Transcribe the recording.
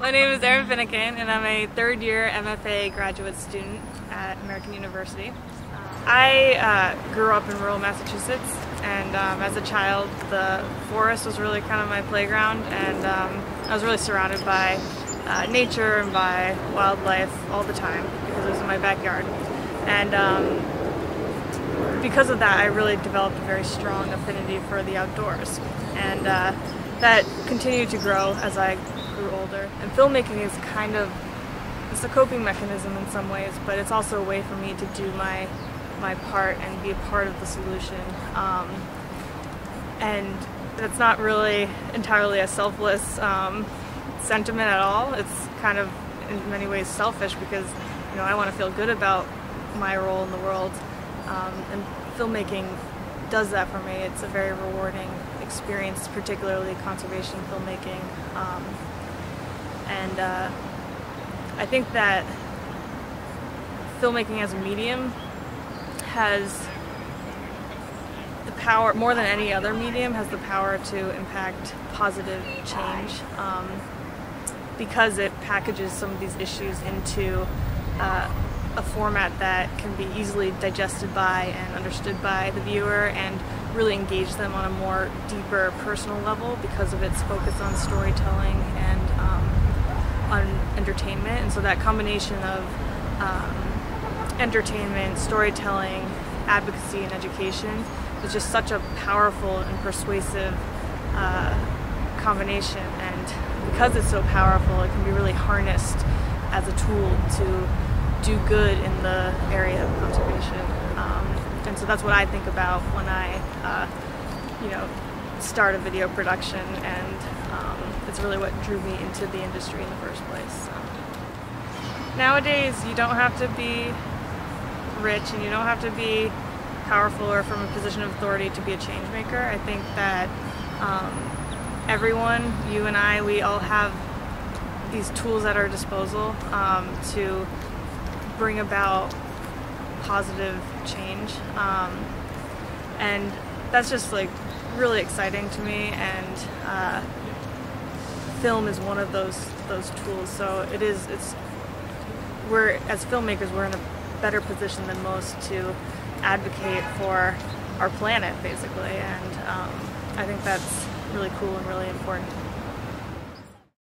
My name is Erin Finicane, and I'm a third-year M.F.A. graduate student at American University. I grew up in rural Massachusetts, and as a child, the forest was really kind of my playground, and I was really surrounded by nature and by wildlife all the time because it was in my backyard. And because of that, I really developed a very strong affinity for the outdoors, and that continued to grow as I grew older. And filmmaking is kind of, it's a coping mechanism in some ways, but it's also a way for me to do my part and be a part of the solution. And that's not really entirely a selfless sentiment at all. It's kind of in many ways selfish because, you know, I want to feel good about my role in the world. And filmmaking does that for me. It's a very rewarding experience, particularly conservation filmmaking. And I think that filmmaking as a medium has the power, more than any other medium, has the power to impact positive change because it packages some of these issues into a format that can be easily digested by and understood by the viewer and really engage them on a more deeper personal level because of its focus on storytelling and on entertainment. And so that combination of entertainment, storytelling, advocacy, and education is just such a powerful and persuasive combination. And because it's so powerful, it can be really harnessed as a tool to do good in the area of conservation, and so that's what I think about when I, you know, start a video production, and it's really what drew me into the industry in the first place. Nowadays, you don't have to be rich, and you don't have to be powerful or from a position of authority to be a change maker. I think that everyone, you and I, we all have these tools at our disposal to bring about positive change, and that's just like really exciting to me. And film is one of those tools. So it is. We're as filmmakers, we're in a better position than most to advocate for our planet, basically. And I think that's really cool and really important.